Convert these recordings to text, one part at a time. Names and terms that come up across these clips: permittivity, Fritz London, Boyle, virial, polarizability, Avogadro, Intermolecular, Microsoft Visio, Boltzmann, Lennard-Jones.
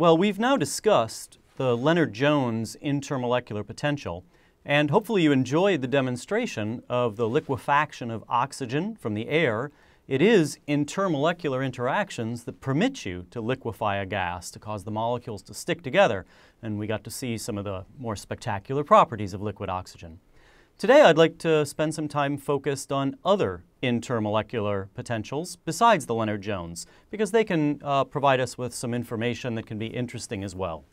Well, we've now discussed the Lennard-Jones intermolecular potential, and hopefully you enjoyed the demonstration of the liquefaction of oxygen from the air. It is intermolecular interactions that permit you to liquefy a gas to cause the molecules to stick together, and we got to see some of the more spectacular properties of liquid oxygen. Today I'd like to spend some time focused on other intermolecular potentials besides the Lennard-Jones, because they can provide us with some information that can be interesting as well.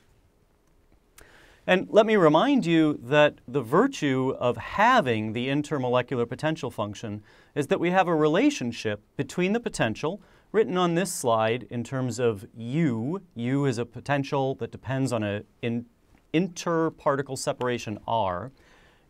And let me remind you that the virtue of having the intermolecular potential function is that we have a relationship between the potential, written on this slide in terms of U is a potential that depends on an interparticle separation R,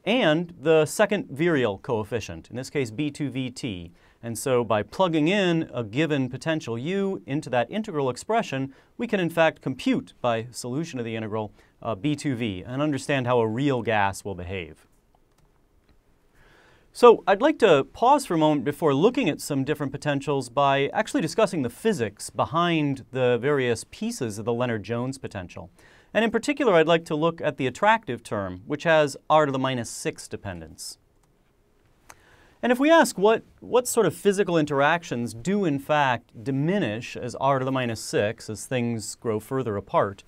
and the second virial coefficient, in this case B2VT. And so by plugging in a given potential U into that integral expression, we can in fact compute by solution of the integral B2V and understand how a real gas will behave. So I'd like to pause for a moment before looking at some different potentials by actually discussing the physics behind the various pieces of the Lennard-Jones potential. And in particular, I'd like to look at the attractive term, which has r⁻⁶ dependence. And if we ask what sort of physical interactions do in fact diminish as r⁻⁶, as things grow further apart,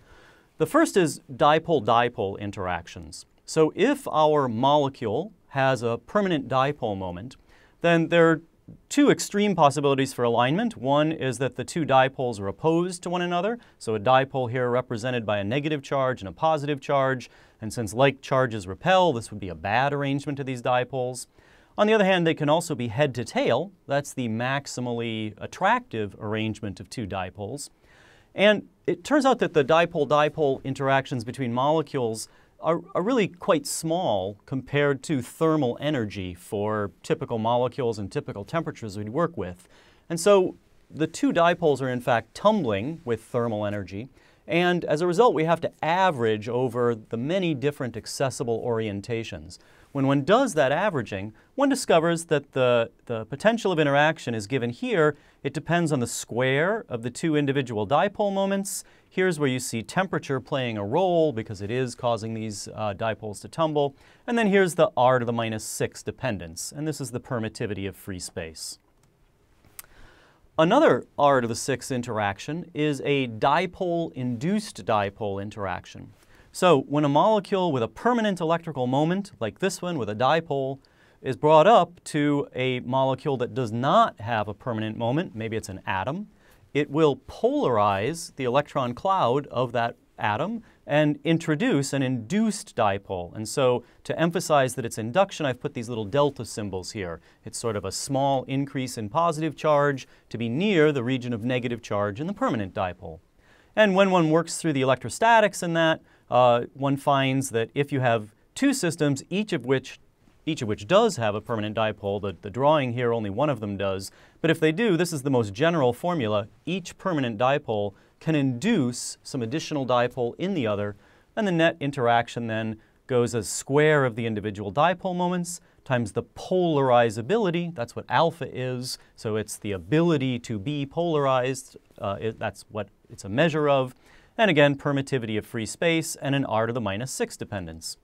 the first is dipole-dipole interactions. So if our molecule has a permanent dipole moment, then there are two extreme possibilities for alignment. One is that the two dipoles are opposed to one another, so a dipole here represented by a negative charge and a positive charge, and since like charges repel, this would be a bad arrangement of these dipoles. On the other hand, they can also be head to tail. That's the maximally attractive arrangement of two dipoles. And it turns out that the dipole-dipole interactions between molecules are really quite small compared to thermal energy for typical molecules and typical temperatures we'd work with. And so the two dipoles are in fact tumbling with thermal energy, and as a result we have to average over the many different accessible orientations. When one does that averaging, one discovers that the potential of interaction is given here. It depends on the square of the two individual dipole moments. Here's where you see temperature playing a role because it is causing these dipoles to tumble. And then here's the r⁻⁶ dependence, and this is the permittivity of free space. Another r⁻⁶ interaction is a dipole-induced dipole interaction. So when a molecule with a permanent electrical moment, like this one with a dipole, is brought up to a molecule that does not have a permanent moment, maybe it's an atom, it will polarize the electron cloud of that atom and introduce an induced dipole. And so to emphasize that it's induction, I've put these little delta symbols here. It's sort of a small increase in positive charge to be near the region of negative charge in the permanent dipole. And when one works through the electrostatics in that, one finds that if you have two systems, each of which does have a permanent dipole, the drawing here only one of them does, but if they do, this is the most general formula. Each permanent dipole can induce some additional dipole in the other, and the net interaction then goes as square of the individual dipole moments times the polarizability. That's what alpha is, so it's the ability to be polarized. That's what it's a measure of. And again, permittivity of free space and an r⁻⁶ dependence.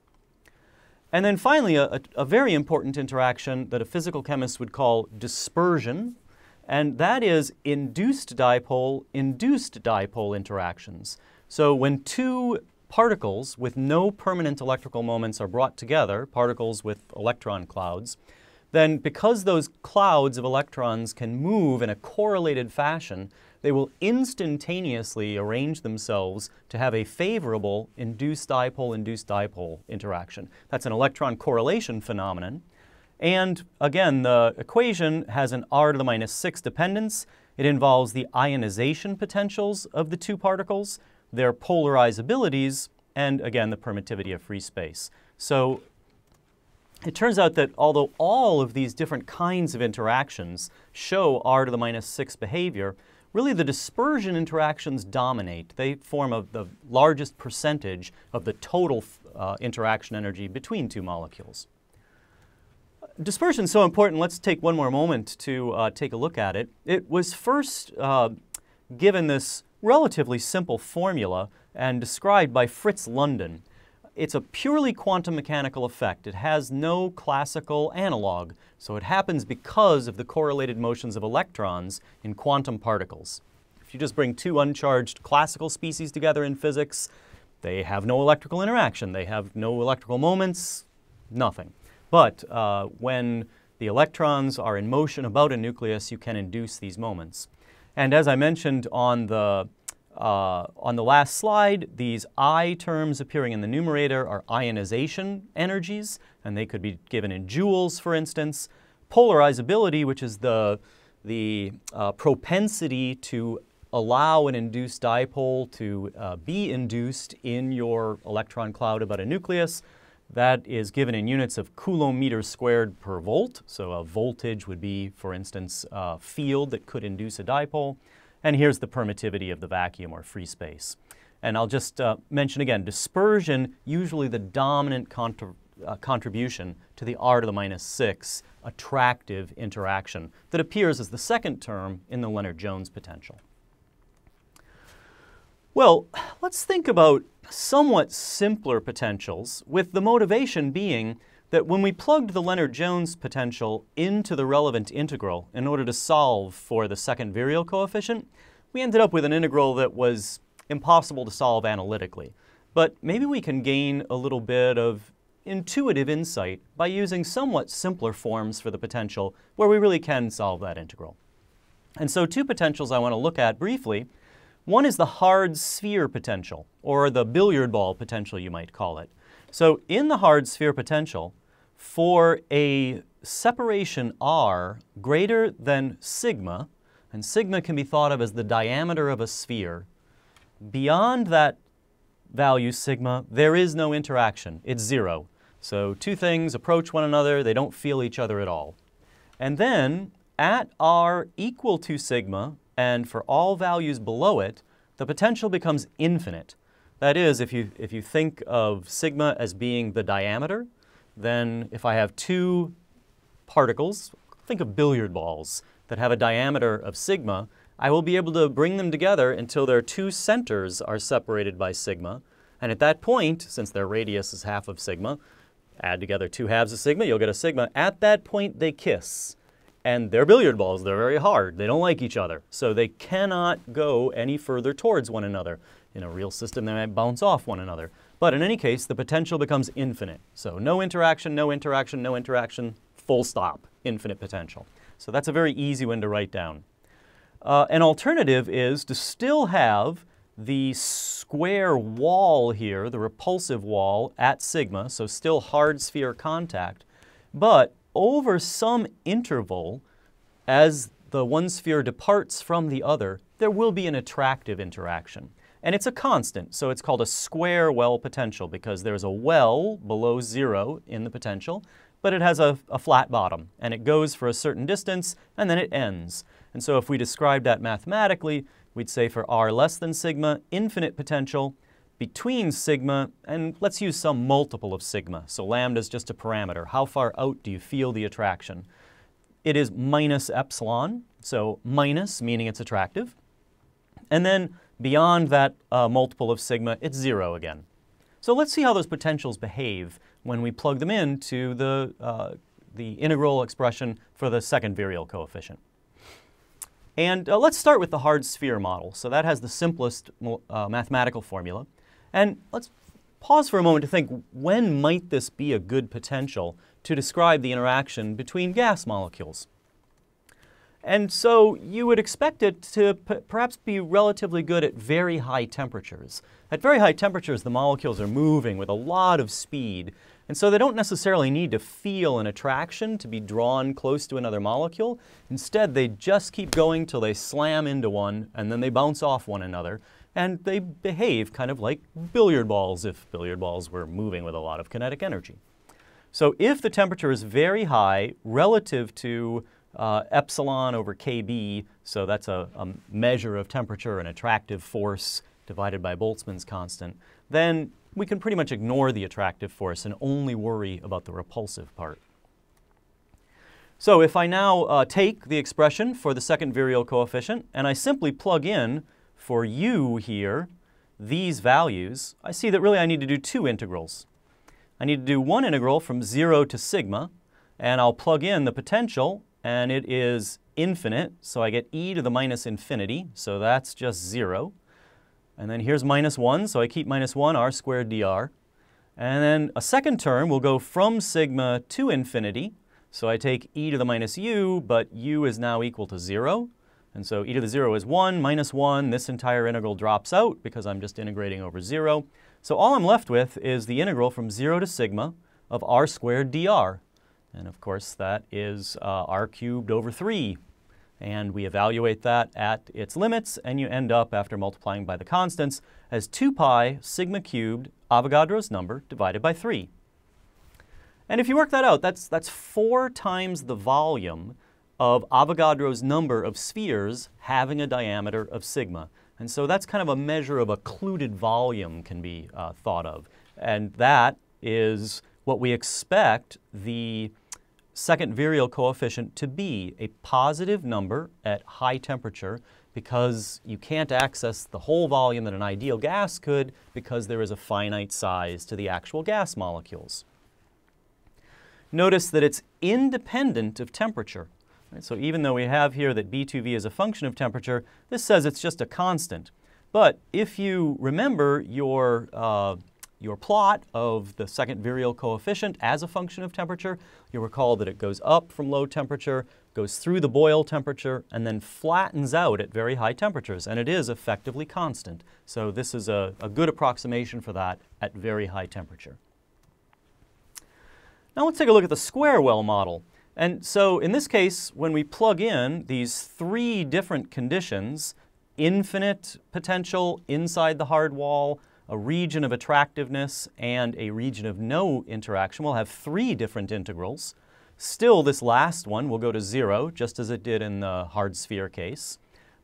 And then finally, a very important interaction that a physical chemist would call dispersion, and that is induced dipole interactions. So when two particles with no permanent electrical moments are brought together, particles with electron clouds, then because those clouds of electrons can move in a correlated fashion, they will instantaneously arrange themselves to have a favorable induced dipole interaction. That's an electron correlation phenomenon. And again, the equation has an r⁻⁶ dependence. It involves the ionization potentials of the two particles, their polarizabilities, and again, the permittivity of free space. So it turns out that although all of these different kinds of interactions show r⁻⁶ behavior, really the dispersion interactions dominate. They form the largest percentage of the total interaction energy between two molecules. Dispersion is so important, let's take one more moment to take a look at it. It was first given this relatively simple formula and described by Fritz London. It's a purely quantum mechanical effect. It has no classical analog, so it happens because of the correlated motions of electrons in quantum particles. If you just bring two uncharged classical species together in physics, they have no electrical interaction, they have no electrical moments, nothing. But when the electrons are in motion about a nucleus, you can induce these moments. And as I mentioned on the last slide, these I terms appearing in the numerator are ionization energies, and they could be given in joules, for instance. Polarizability, which is the propensity to allow an induced dipole to be induced in your electron cloud about a nucleus, that is given in units of coulomb meters squared per volt. So a voltage would be, for instance, a field that could induce a dipole. And here's the permittivity of the vacuum or free space. And I'll just mention again, dispersion, usually the dominant contribution to the R to the minus 6 attractive interaction that appears as the second term in the Lennard-Jones potential. Well, let's think about somewhat simpler potentials, with the motivation being that when we plugged the Lennard-Jones potential into the relevant integral in order to solve for the second virial coefficient, we ended up with an integral that was impossible to solve analytically. But maybe we can gain a little bit of intuitive insight by using somewhat simpler forms for the potential where we really can solve that integral. And so two potentials I want to look at briefly. One is the hard sphere potential, or the billiard ball potential, you might call it. So in the hard sphere potential, for a separation r greater than sigma, and sigma can be thought of as the diameter of a sphere, beyond that value sigma, there is no interaction. It's zero. So two things approach one another, they don't feel each other at all. And then at r equal to sigma, and for all values below it, the potential becomes infinite. That is, if you think of sigma as being the diameter, then if I have two particles, think of billiard balls that have a diameter of sigma, I will be able to bring them together until their two centers are separated by sigma. And at that point, since their radius is half of sigma, add together two halves of sigma, you'll get a sigma. At that point, they kiss. And they're billiard balls, they're very hard, they don't like each other. So they cannot go any further towards one another. In a real system, they might bounce off one another. But in any case, the potential becomes infinite. So no interaction, no interaction, no interaction, full stop, infinite potential. So that's a very easy one to write down. An alternative is to still have the square wall here, the repulsive wall at sigma, so still hard sphere contact, but over some interval, as the one sphere departs from the other, there will be an attractive interaction. And it's a constant, so it's called a square well potential because there's a well below zero in the potential, but it has a flat bottom, and it goes for a certain distance, and then it ends. And so if we describe that mathematically, we'd say for r less than sigma, infinite potential between sigma, and let's use some multiple of sigma. So lambda is just a parameter. How far out do you feel the attraction? It is minus epsilon, so minus meaning it's attractive. And then beyond that multiple of sigma, it's zero again. So let's see how those potentials behave when we plug them into the integral expression for the second virial coefficient. And let's start with the hard sphere model. So that has the simplest mathematical formula. And let's pause for a moment to think, when might this be a good potential to describe the interaction between gas molecules? And so you would expect it to perhaps be relatively good at very high temperatures. At very high temperatures, the molecules are moving with a lot of speed. And so they don't necessarily need to feel an attraction to be drawn close to another molecule. Instead, they just keep going till they slam into one, and then they bounce off one another. And they behave kind of like billiard balls, if billiard balls were moving with a lot of kinetic energy. So if the temperature is very high relative to epsilon over kb, so that's a measure of temperature and attractive force divided by Boltzmann's constant, then we can pretty much ignore the attractive force and only worry about the repulsive part. So if I now take the expression for the second virial coefficient and I simply plug in for u here, these values, I see that really I need to do two integrals. I need to do one integral from 0 to sigma, and I'll plug in the potential, and it is infinite, so I get e to the minus infinity, so that's just 0. And then here's minus 1, so I keep minus 1, r squared dr. And then a second term will go from sigma to infinity, so I take e to the minus u, but u is now equal to 0. And so e to the 0 is 1 minus 1. This entire integral drops out because I'm just integrating over 0. So all I'm left with is the integral from 0 to sigma of r squared dr. And of course, that is r cubed over 3. And we evaluate that at its limits, and you end up, after multiplying by the constants, as 2 pi sigma cubed Avogadro's number divided by 3. And if you work that out, that's 4 times the volume of Avogadro's number of spheres having a diameter of sigma. And so that's kind of a measure of occluded volume can be thought of. And that is what we expect the second virial coefficient to be, a positive number at high temperature, because you can't access the whole volume that an ideal gas could because there is a finite size to the actual gas molecules. Notice that it's independent of temperature. So even though we have here that B2V is a function of temperature, this says it's just a constant. But if you remember your plot of the second virial coefficient as a function of temperature, you'll recall that it goes up from low temperature, goes through the Boyle temperature, and then flattens out at very high temperatures. And it is effectively constant. So this is a good approximation for that at very high temperature. Now let's take a look at the square well model. And so in this case, when we plug in these 3 different conditions, infinite potential inside the hard wall, a region of attractiveness, and a region of no interaction, we'll have 3 different integrals. Still, this last one will go to 0, just as it did in the hard sphere case.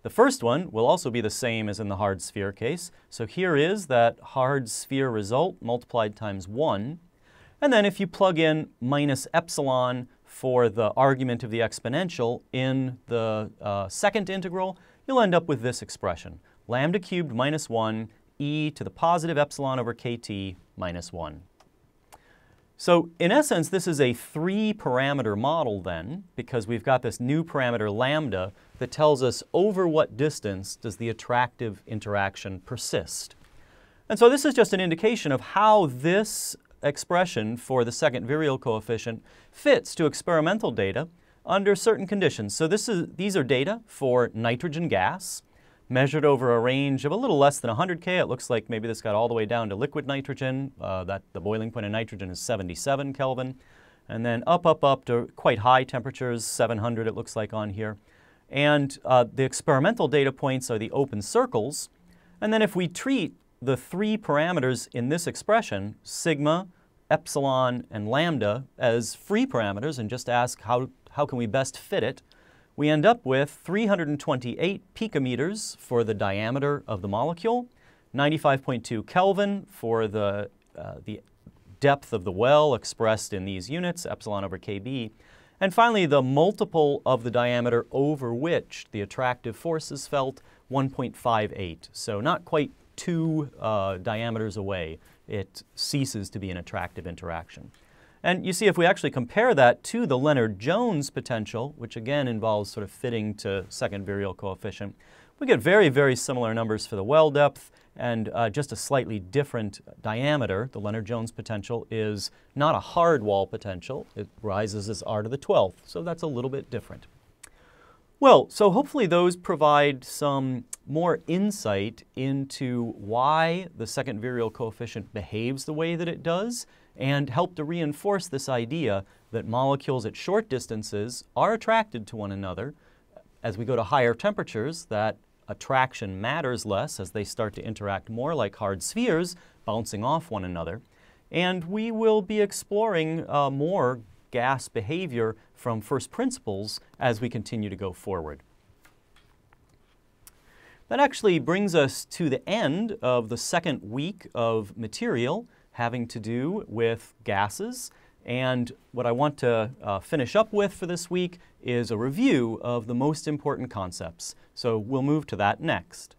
The first one will also be the same as in the hard sphere case. So here is that hard sphere result multiplied times 1. And then if you plug in minus epsilon for the argument of the exponential in the second integral, you'll end up with this expression, lambda cubed minus 1 e to the positive epsilon over kt minus 1. So in essence, this is a 3-parameter model then, because we've got this new parameter lambda that tells us over what distance does the attractive interaction persist. And so this is just an indication of how this expression for the second virial coefficient fits to experimental data under certain conditions. So these are data for nitrogen gas measured over a range of a little less than 100 K. It looks like maybe this got all the way down to liquid nitrogen. That the boiling point of nitrogen is 77 Kelvin. And then up to quite high temperatures, 700 it looks like on here. And the experimental data points are the open circles. And then if we treat the 3 parameters in this expression, sigma, epsilon, and lambda, as free parameters and just ask how can we best fit it, we end up with 328 picometers for the diameter of the molecule, 95.2 Kelvin for the depth of the well expressed in these units, epsilon over kb, and finally the multiple of the diameter over which the attractive force is felt, 1.58, so not quite 2 diameters away, it ceases to be an attractive interaction. And you see, if we actually compare that to the Lennard-Jones potential, which again involves sort of fitting to second virial coefficient, we get very, very similar numbers for the well depth and just a slightly different diameter. The Lennard-Jones potential is not a hard wall potential. It rises as r to the 12th, so that's a little bit different. Well, so hopefully those provide some more insight into why the second virial coefficient behaves the way that it does, and help to reinforce this idea that molecules at short distances are attracted to one another. As we go to higher temperatures, that attraction matters less as they start to interact more like hard spheres, bouncing off one another. And we will be exploring more gas behavior from first principles as we continue to go forward. That actually brings us to the end of the second week of material having to do with gases. And what I want to finish up with for this week is a review of the most important concepts. So we'll move to that next.